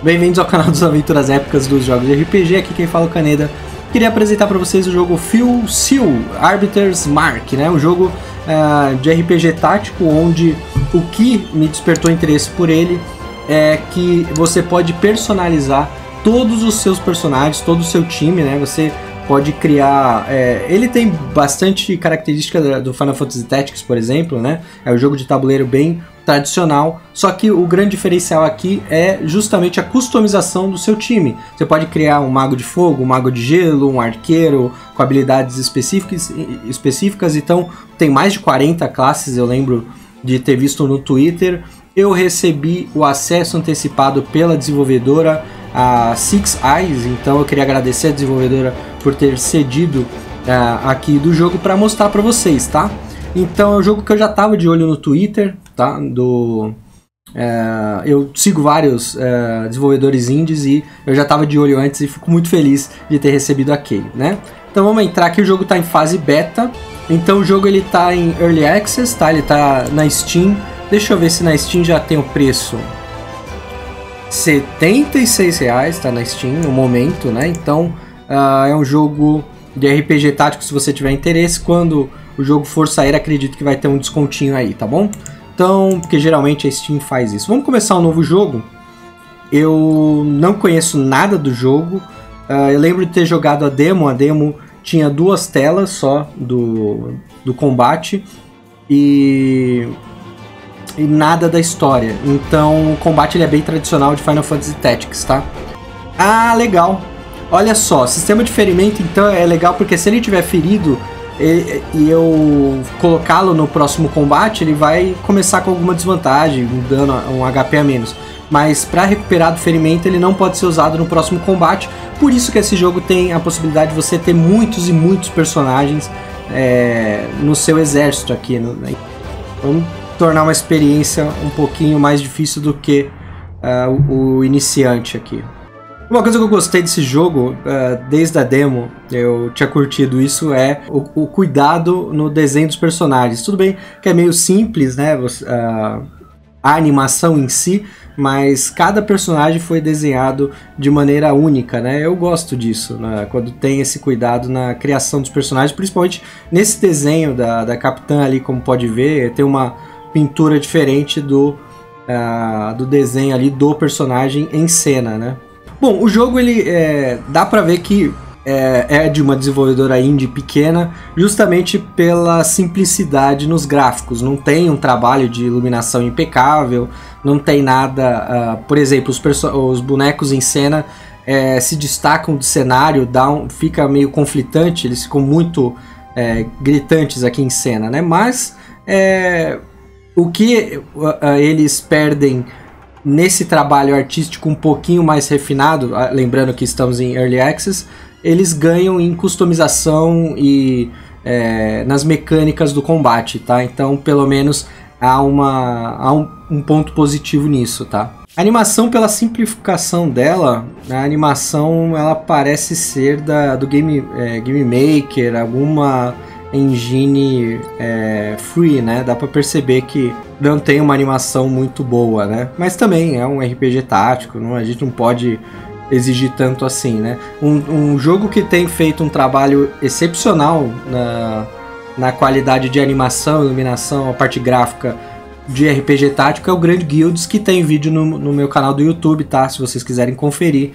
Bem-vindos ao canal das aventuras épicas dos jogos de RPG, aqui quem fala é o Kaneda. Queria apresentar para vocês o jogo Fell Seal: Arbiter's Mark, né? Um jogo de RPG tático, onde o que me despertou interesse por ele é que você pode personalizar todos os seus personagens, todo o seu time, né? Você pode criar... ele tem bastante característica do Final Fantasy Tactics, por exemplo, né? É um jogo de tabuleiro bem tradicional, só que o grande diferencial aqui é justamente a customização do seu time. Você pode criar um mago de fogo, um mago de gelo, um arqueiro com habilidades específicas. Então tem mais de 40 classes, eu lembro de ter visto no Twitter. Eu recebi o acesso antecipado pela desenvolvedora, a Six Eyes, então eu queria agradecer a desenvolvedora por ter cedido aqui do jogo para mostrar para vocês, tá? Então é um jogo que eu já tava de olho no Twitter, tá? Eu sigo vários desenvolvedores indies e eu já tava de olho antes e fico muito feliz de ter recebido aquele, né? Então vamos entrar aqui, o jogo tá em fase beta. Então o jogo ele tá em Early Access, tá? Ele tá na Steam. Deixa eu ver se na Steam já tem o preço. R$76,00, tá na Steam no momento, né? Então é um jogo de RPG tático, se você tiver interesse. Quando o jogo for sair, acredito que vai ter um descontinho aí, tá bom? Então, porque geralmente a Steam faz isso. Vamos começar um novo jogo. Eu não conheço nada do jogo. Eu lembro de ter jogado a demo. A demo tinha duas telas só do combate e nada da história. Então, o combate ele é bem tradicional de Final Fantasy Tactics, tá? Ah, legal! Olha só, sistema de ferimento, então, é legal porque se ele tiver ferido e eu colocá-lo no próximo combate, ele vai começar com alguma desvantagem, um dano, um HP a menos. Mas para recuperar do ferimento, ele não pode ser usado no próximo combate. Por isso que esse jogo tem a possibilidade de você ter muitos e muitos personagens no seu exército aqui. Vamos tornar uma experiência um pouquinho mais difícil do que o iniciante aqui. Uma coisa que eu gostei desse jogo, desde a demo, eu tinha curtido isso, é o cuidado no desenho dos personagens. Tudo bem que é meio simples, né, a animação em si, mas cada personagem foi desenhado de maneira única, né? Eu gosto disso, né, quando tem esse cuidado na criação dos personagens, principalmente nesse desenho da Capitã ali, como pode ver, tem uma pintura diferente do desenho ali do personagem em cena, né? Bom, o jogo ele dá pra ver que é de uma desenvolvedora indie pequena, justamente pela simplicidade nos gráficos. Não tem um trabalho de iluminação impecável, não tem nada... por exemplo, os bonecos em cena se destacam do cenário, fica meio conflitante, eles ficam muito gritantes aqui em cena, né? Mas o que eles perdem nesse trabalho artístico um pouquinho mais refinado, lembrando que estamos em Early Access, eles ganham em customização e nas mecânicas do combate, tá? Então, pelo menos, há um ponto positivo nisso, tá? A animação, pela simplificação dela, a animação ela parece ser do Game Maker, alguma engine free, né? Dá pra perceber que não tem uma animação muito boa, né? Mas também é um RPG tático, a gente não pode exigir tanto assim, né? Um jogo que tem feito um trabalho excepcional na qualidade de animação, iluminação, a parte gráfica de RPG tático é o Grand Guilds, que tem vídeo no meu canal do YouTube, tá? Se vocês quiserem conferir,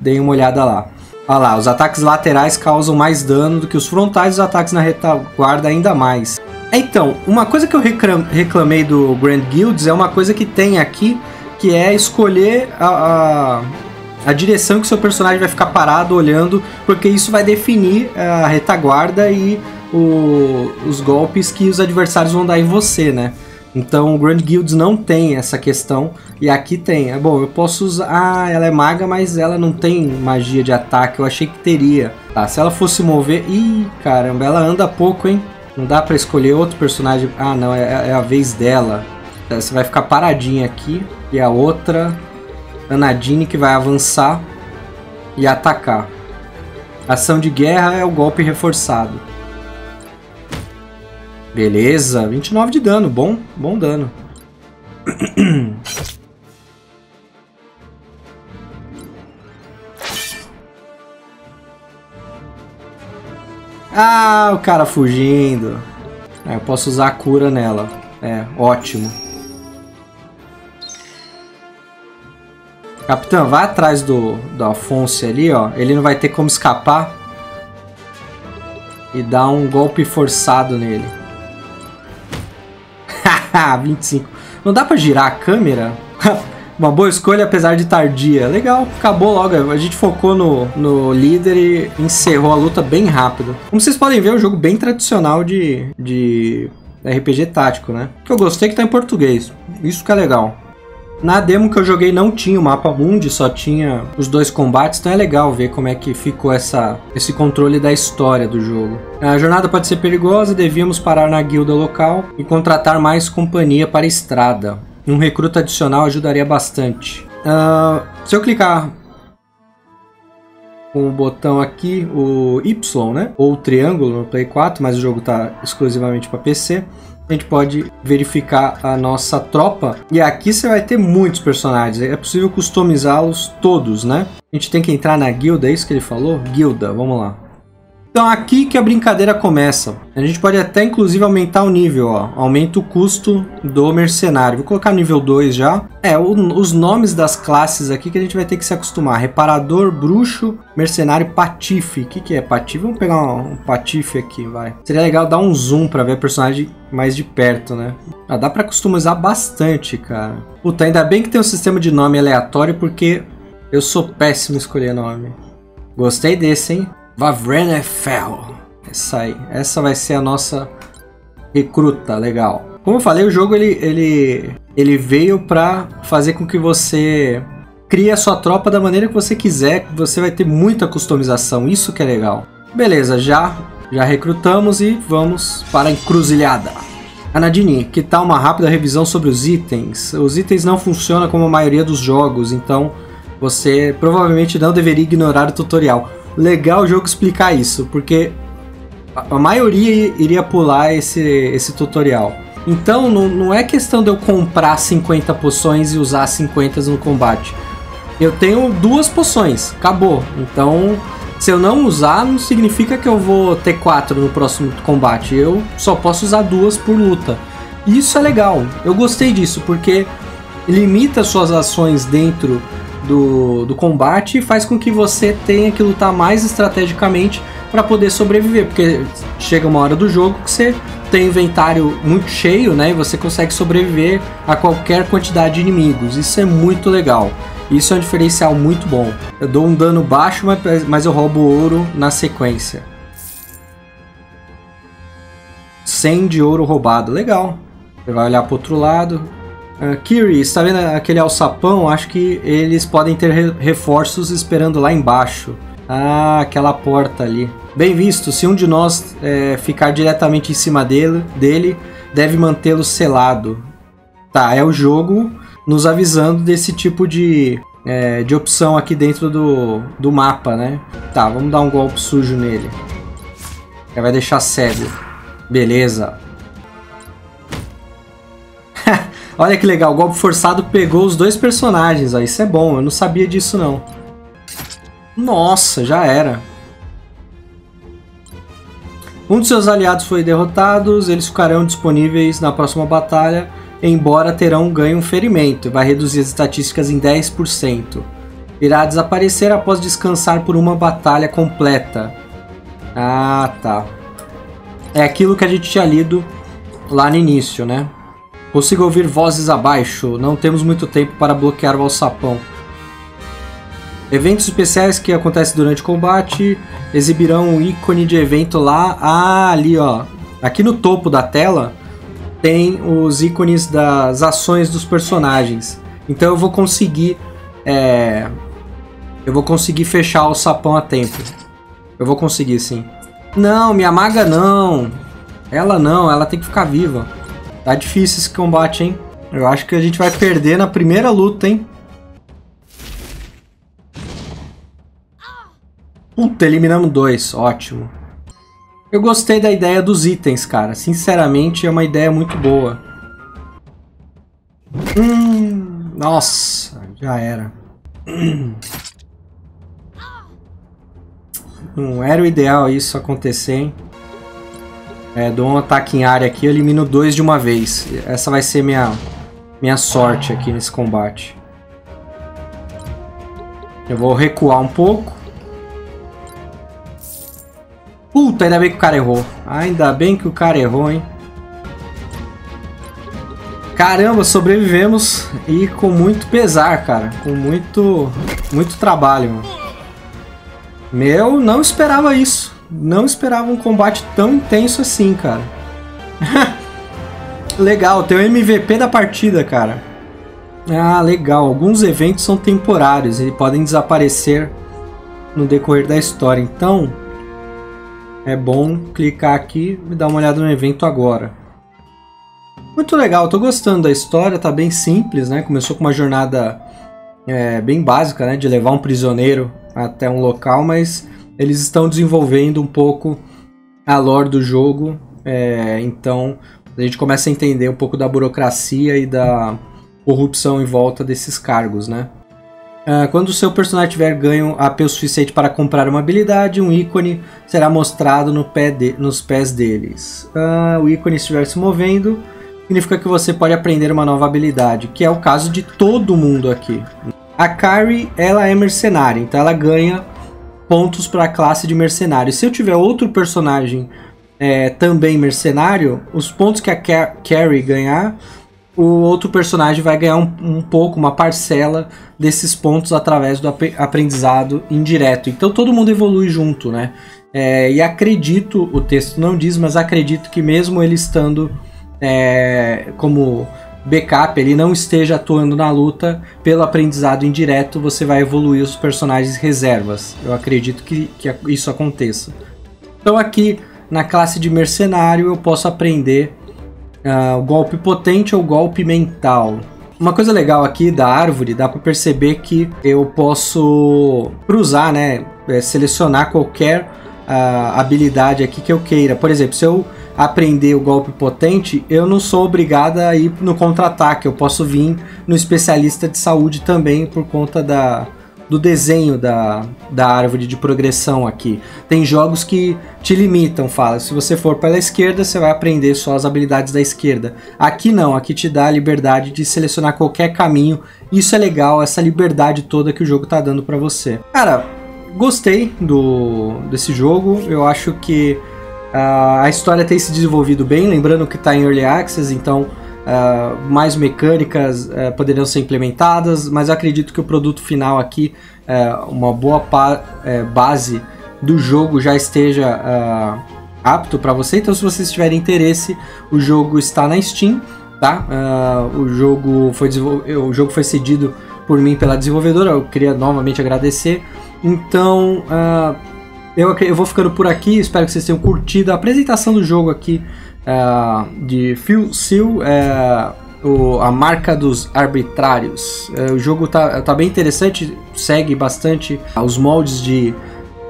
deem uma olhada lá. Olha lá, os ataques laterais causam mais dano do que os frontais, os ataques na retaguarda ainda mais. Então, uma coisa que eu reclamei do Grand Guilds é uma coisa que tem aqui, que é escolher a direção que seu personagem vai ficar parado olhando, porque isso vai definir a retaguarda e os golpes que os adversários vão dar em você, né? Então o Grand Guilds não tem essa questão, e aqui tem. Bom, eu posso usar... Ah, ela é maga, mas ela não tem magia de ataque, eu achei que teria. Tá, se ela fosse mover... Ih, caramba, ela anda pouco, hein? Não dá pra escolher outro personagem... Ah, não, é a vez dela. Você vai ficar paradinha aqui, e a outra, a Nadine, que vai avançar e atacar. Ação de guerra é o golpe reforçado. Beleza, 29 de dano, bom dano. Ah, o cara fugindo. Ah, eu posso usar a cura nela. É, ótimo. Capitão, vai atrás do Alphonse ali, ó. Ele não vai ter como escapar. E dá um golpe forçado nele. Haha, 25. Não dá pra girar a câmera? Uma boa escolha, apesar de tardia. Legal, acabou logo. A gente focou no líder e encerrou a luta bem rápido. Como vocês podem ver, é um jogo bem tradicional de RPG tático, né? O que eu gostei é que tá em português. Isso que é legal. Na demo que eu joguei não tinha o mapa mundi, só tinha os dois combates, então é legal ver como é que ficou esse controle da história do jogo. A jornada pode ser perigosa, devíamos parar na guilda local e contratar mais companhia para a estrada. Um recruta adicional ajudaria bastante. Se eu clicar com o botão aqui, o Y, né? Ou o triângulo no Play 4, mas o jogo está exclusivamente para PC. A gente pode verificar a nossa tropa. E aqui você vai ter muitos personagens. É possível customizá-los todos, né? A gente tem que entrar na guilda, é isso que ele falou? Guilda, vamos lá. Então aqui que a brincadeira começa. A gente pode até inclusive aumentar o nível, ó. Aumenta o custo do mercenário. Vou colocar nível 2 já. É, os nomes das classes aqui que a gente vai ter que se acostumar. Reparador, bruxo, mercenário, patife. O que é patife? Vamos pegar um patife aqui, vai. Seria legal dar um zoom pra ver o personagem mais de perto, né? Ah, dá pra customizar bastante, cara. Puta, ainda bem que tem um sistema de nome aleatório, porque eu sou péssimo em escolher nome. Gostei desse, hein? Vavrena Fell. Essa aí. Essa vai ser a nossa recruta, legal. Como eu falei, o jogo ele veio pra fazer com que você crie a sua tropa da maneira que você quiser. Você vai ter muita customização, isso que é legal. Beleza, já recrutamos e vamos para a encruzilhada. Anadini, que tal uma rápida revisão sobre os itens? Os itens não funcionam como a maioria dos jogos, então você provavelmente não deveria ignorar o tutorial. Legal o jogo explicar isso, porque a maioria iria pular esse tutorial. Então não é questão de eu comprar 50 poções e usar 50 no combate. Eu tenho 2 poções, acabou. Então se eu não usar, não significa que eu vou ter 4 no próximo combate. Eu só posso usar 2 por luta. Isso é legal, eu gostei disso, porque limita suas ações dentro do combate e faz com que você tenha que lutar mais estrategicamente para poder sobreviver, porque chega uma hora do jogo que você tem inventário muito cheio, né, e você consegue sobreviver a qualquer quantidade de inimigos. Isso é muito legal, isso é um diferencial muito bom. Eu dou um dano baixo, mas eu roubo ouro na sequência. 100 de ouro roubado, legal. Você vai olhar para o outro lado. Kiri, está vendo aquele alçapão? Acho que eles podem ter reforços esperando lá embaixo. Ah, aquela porta ali. Bem visto, se um de nós ficar diretamente em cima dele, deve mantê-lo selado. Tá, é o jogo nos avisando desse tipo de opção aqui dentro do mapa, né? Tá, vamos dar um golpe sujo nele. Ele vai deixar cego. Beleza. Olha que legal, o golpe forçado pegou os dois personagens, ó. Isso é bom, eu não sabia disso não. Nossa, já era. Um de seus aliados foi derrotado, eles ficarão disponíveis na próxima batalha, embora terão ganho um ferimento. Vai reduzir as estatísticas em 10%. Irá desaparecer após descansar por uma batalha completa. Ah, tá. É aquilo que a gente tinha lido lá no início, né? Consigo ouvir vozes abaixo. Não temos muito tempo para bloquear o alçapão. Eventos especiais que acontecem durante o combate exibirão um ícone de evento lá. Ah, ali, ó. Aqui no topo da tela tem os ícones das ações dos personagens. Então eu vou conseguir... eu vou conseguir fechar o alçapão a tempo. Eu vou conseguir, sim. Não, minha maga não. Ela não, ela tem que ficar viva. Tá difícil esse combate, hein? Eu acho que a gente vai perder na primeira luta, hein? Puta, eliminamos 2. Ótimo. Eu gostei da ideia dos itens, cara. Sinceramente, é uma ideia muito boa. Nossa, já era. Não era o ideal isso acontecer, hein? Dou um ataque em área aqui, elimino 2 de uma vez. Essa vai ser minha sorte aqui nesse combate. Eu vou recuar um pouco. Puta, ainda bem que o cara errou. Ainda bem que o cara errou, hein? Caramba, sobrevivemos. E com muito pesar, cara. Com muito trabalho, mano. Meu, não esperava isso. Não esperava um combate tão intenso assim, cara. Legal, tem o MVP da partida, cara. Ah, legal. Alguns eventos são temporários e podem desaparecer no decorrer da história. Então, é bom clicar aqui e dar uma olhada no evento agora. Muito legal, tô gostando da história, tá bem simples, né? Começou com uma jornada bem básica, né? De levar um prisioneiro até um local, mas eles estão desenvolvendo um pouco a lore do jogo, então a gente começa a entender um pouco da burocracia e da corrupção em volta desses cargos, né? Quando o seu personagem tiver ganho AP o suficiente para comprar uma habilidade, um ícone será mostrado nos pés deles. O ícone estiver se movendo, significa que você pode aprender uma nova habilidade, que é o caso de todo mundo aqui. A Carrie, ela é mercenária, então ela ganha pontos para a classe de mercenário. Se eu tiver outro personagem também mercenário, os pontos que a Carrie ganhar, o outro personagem vai ganhar uma parcela desses pontos através do aprendizado indireto. Então todo mundo evolui junto, né? E acredito, o texto não diz, mas acredito que mesmo ele estando como backup, ele não esteja atuando na luta, pelo aprendizado indireto você vai evoluir os personagens reservas. Eu acredito que isso aconteça. Então aqui na classe de mercenário eu posso aprender o golpe potente ou golpe mental. Uma coisa legal aqui da árvore, dá para perceber que eu posso cruzar, né? Selecionar qualquer habilidade aqui que eu queira. Por exemplo, se eu aprender o golpe potente, eu não sou obrigada a ir no contra-ataque, eu posso vir no especialista de saúde também por conta do desenho da árvore de progressão aqui. Tem jogos que te limitam, fala, se você for pela esquerda, você vai aprender só as habilidades da esquerda. Aqui não, aqui te dá a liberdade de selecionar qualquer caminho, isso é legal, essa liberdade toda que o jogo tá dando pra você. Cara, gostei desse jogo, eu acho que a história tem se desenvolvido bem, lembrando que está em Early Access, então mais mecânicas poderão ser implementadas, mas eu acredito que o produto final aqui, uma boa base do jogo já esteja apto para você. Então se vocês tiverem interesse, o jogo está na Steam, tá? O jogo foi cedido por mim pela desenvolvedora, eu queria novamente agradecer. Então eu vou ficando por aqui, espero que vocês tenham curtido a apresentação do jogo aqui de Fell Seal, a marca dos arbitrários. O jogo tá bem interessante, segue bastante os moldes de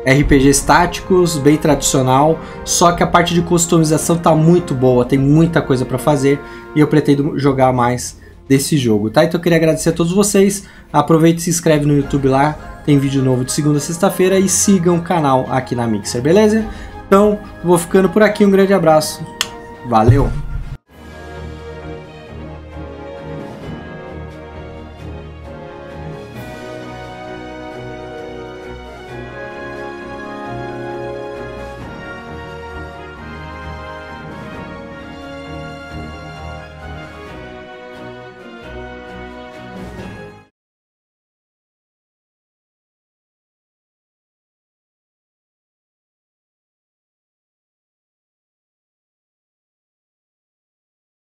RPGs táticos, bem tradicional, só que a parte de customização tá muito boa, tem muita coisa para fazer e eu pretendo jogar mais desse jogo, tá? Então eu queria agradecer a todos vocês, aproveita e se inscreve no YouTube lá, tem vídeo novo de segunda a sexta-feira e sigam o canal aqui na Mixer, beleza? Então, vou ficando por aqui, um grande abraço, valeu!